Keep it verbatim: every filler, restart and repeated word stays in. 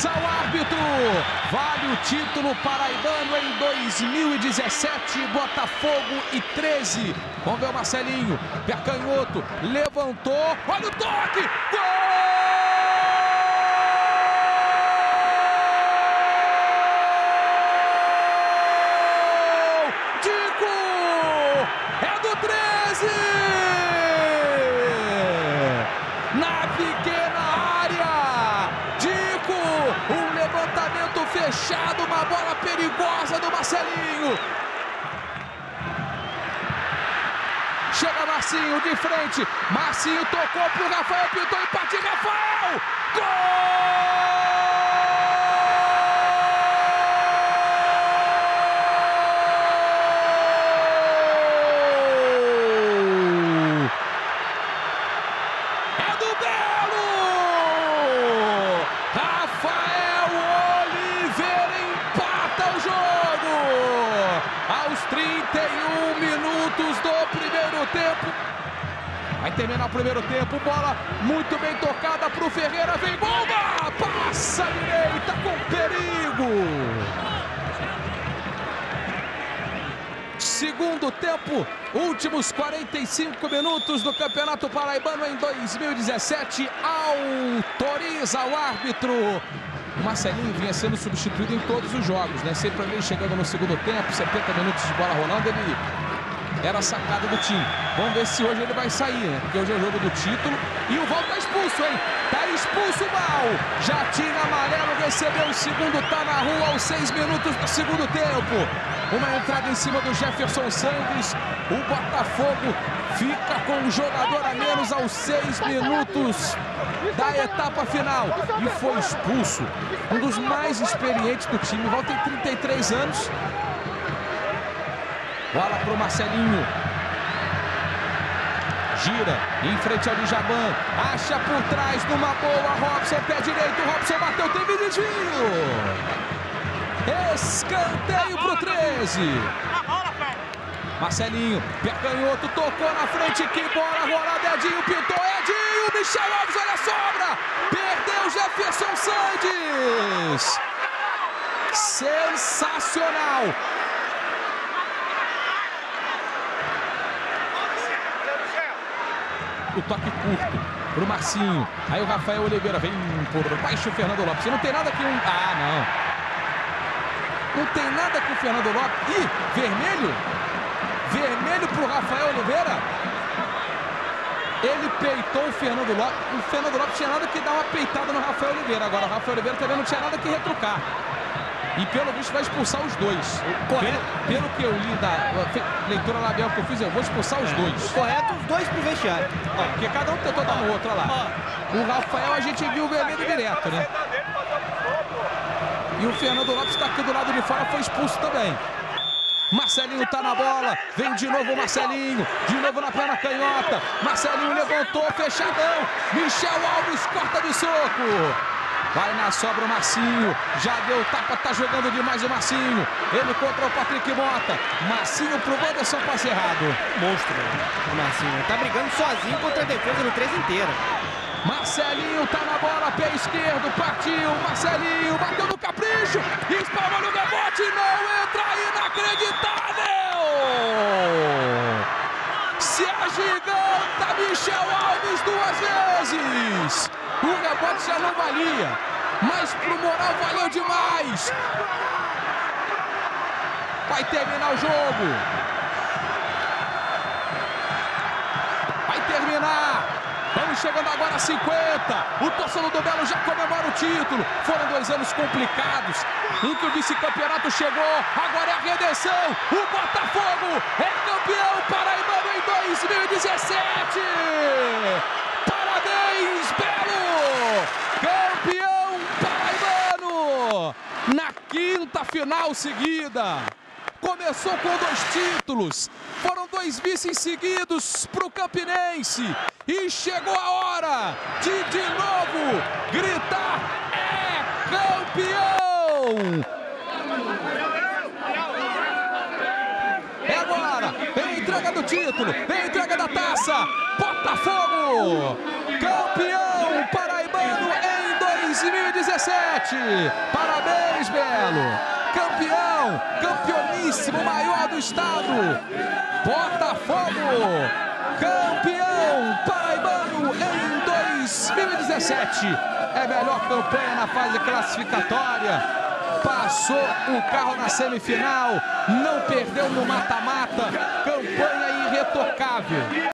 Parabéns ao árbitro! Vale o título paraibano em dois mil e dezessete, Botafogo e Treze. Vamos ver o Marcelinho, pé canhoto, levantou, olha o toque! Gol! É do Treze! Na pequena área, Dico, um levantamento fechado, uma bola perigosa do Marcelinho. Chega Marcinho de frente, Marcinho tocou pro Rafael, pintou e partiu Rafael! Gol! Rafael Oliveira empata o jogo aos trinta e um minutos do primeiro tempo. Vai terminar o primeiro tempo, bola muito bem tocada para o Ferreira, vem bomba, passa a direita com perigo. Segundo tempo, últimos quarenta e cinco minutos do Campeonato Paraibano em dois mil e dezessete, autoriza o árbitro. O Marcelinho vinha sendo substituído em todos os jogos, né? Sempre ele chegando no segundo tempo, setenta minutos de bola rolando, ele era sacado do time. Vamos ver se hoje ele vai sair, né? Porque hoje é o jogo do título. E o Val tá expulso, hein? Tá expulso mal. Já tinha amarelo, recebeu o segundo, tá na rua aos seis minutos do segundo tempo. Uma entrada em cima do Jefferson Santos, o Botafogo fica com um jogador a menos aos seis minutos da etapa final. E foi expulso um dos mais experientes do time, o Val tem trinta e três anos. Bola pro Marcelinho. Gira em frente ao Djavan, acha por trás numa boa, Robson, pé direito, Robson bateu, teve desvio. Escanteio pro Treze. Marcelinho, pé canhoto, tocou na frente, que bola rolada, Edinho pintou, Edinho, Michel Alves, olha a sobra, perdeu Jefferson Sandes. Sensacional. O toque curto pro Marcinho, aí o Rafael Oliveira vem por baixo, o Fernando Lopes, não tem nada que um... Ah, não. Não tem nada com o Fernando Lopes. Ih, vermelho. Vermelho pro Rafael Oliveira. Ele peitou o Fernando Lopes. O Fernando Lopes tinha nada que dar uma peitada no Rafael Oliveira. Agora o Rafael Oliveira também não tinha nada que retrucar. E pelo visto vai expulsar os dois. Correto. Pelo, pelo que eu li da leitura labial que eu fiz, eu vou expulsar os dois. Correto, os dois pro vestiário. É, porque cada um tentou dar uma outra lá. O Rafael a gente viu o vermelho direto, né? E o Fernando Lopes está aqui do lado de fora, foi expulso também. Marcelinho tá na bola, vem de novo o Marcelinho, de novo na perna canhota. Marcelinho levantou, fechadão. Michel Alves corta de soco. Vai na sobra o Marcinho, já deu tapa, tá jogando demais o Marcinho. Ele contra o Patrick Mota. Marcinho pro Wanderson, passe errado. Monstro, o Marcinho tá brigando sozinho contra a defesa do Treze inteira. Marcelinho tá na bola, pé esquerdo, partiu, Marcelinho, bateu no capricho, espalma no rebote, não entra, inacreditável! Se agiganta Michel Alves duas vezes, o rebote já não valia, mas pro moral valeu demais. Vai terminar o jogo. Vai terminar. Vamos chegando agora a cinquenta, o torcedor do Belo já comemora o título. Foram dois anos complicados, em que o vice-campeonato chegou, agora é a redenção. O Botafogo é campeão paraibano em dois mil e dezessete. Parabéns, Belo! Campeão paraibano! Na quinta final seguida. Começou com dois títulos, foram dois vices seguidos para o Campinense. E chegou a hora de, de novo, gritar: é campeão! É agora, vem a entrega do título, vem a entrega da taça, Botafogo, campeão paraibano em dois mil e dezessete. dezessete. Parabéns, Belo. Campeão, campeoníssimo, maior do estado. Botafogo, campeão paraibano em dois mil e dezessete. É a melhor campanha na fase classificatória. Passou o carro na semifinal, não perdeu no mata-mata, campanha irretocável.